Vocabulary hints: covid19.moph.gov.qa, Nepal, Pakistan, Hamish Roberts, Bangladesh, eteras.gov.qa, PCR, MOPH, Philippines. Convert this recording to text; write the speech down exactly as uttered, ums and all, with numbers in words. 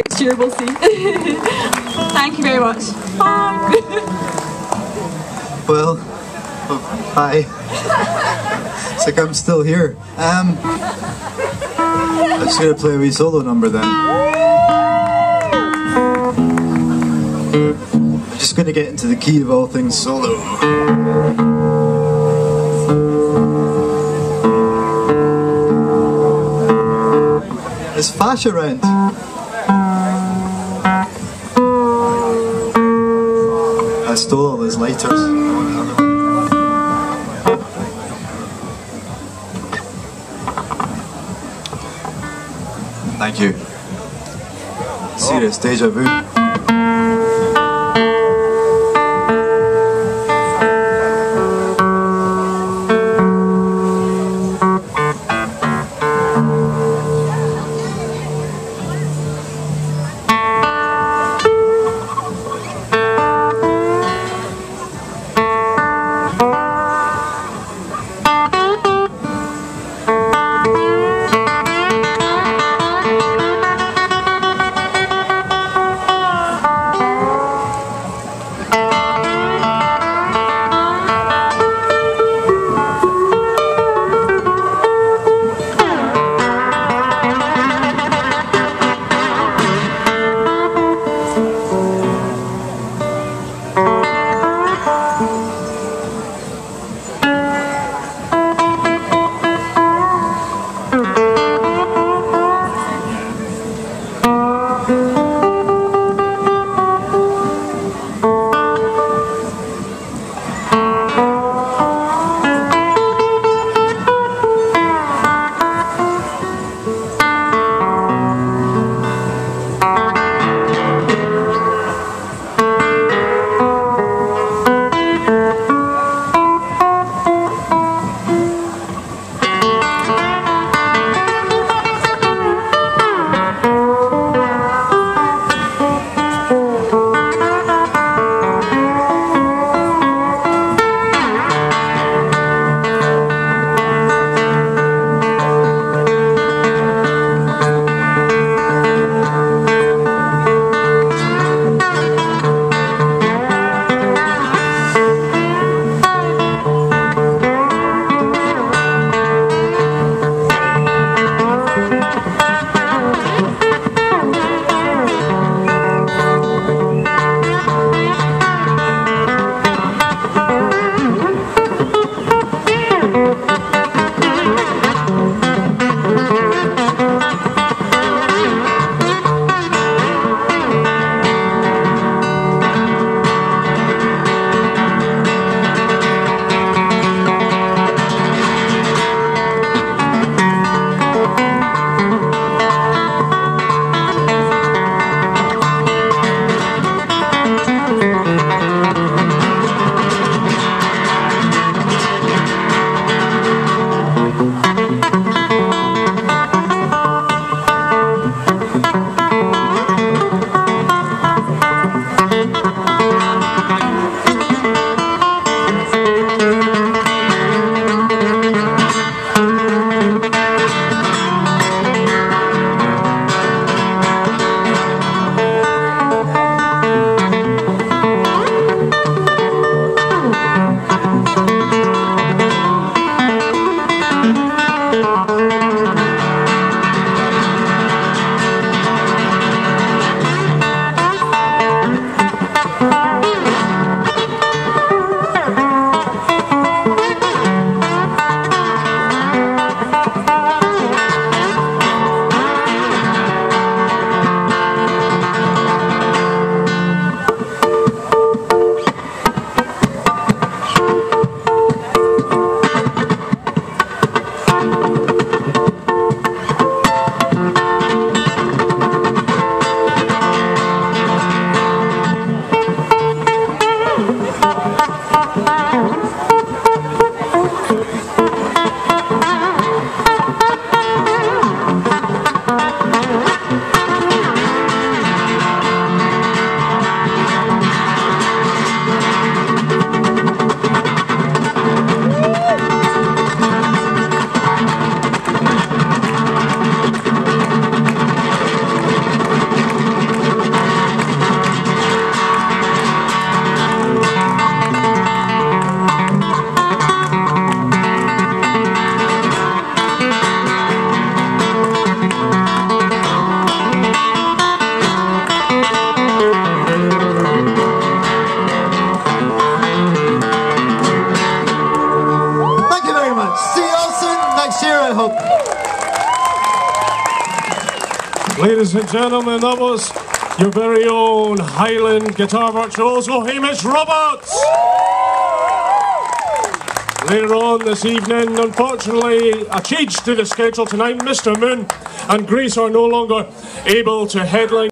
next year we'll see. Thank you very much. Bye. Well, oh, hi. It's like I'm still here. Um, I'm just gonna play a wee solo number then. I'm just gonna get into the key of all things solo. There's fash around. I stole all his lighters. Thank you. Serious deja vu. Ladies and gentlemen, that was your very own Highland guitar virtuoso, Hamish Roberts! Later on this evening, unfortunately, a change to the schedule tonight, Mister Moon and Grace are no longer able to headline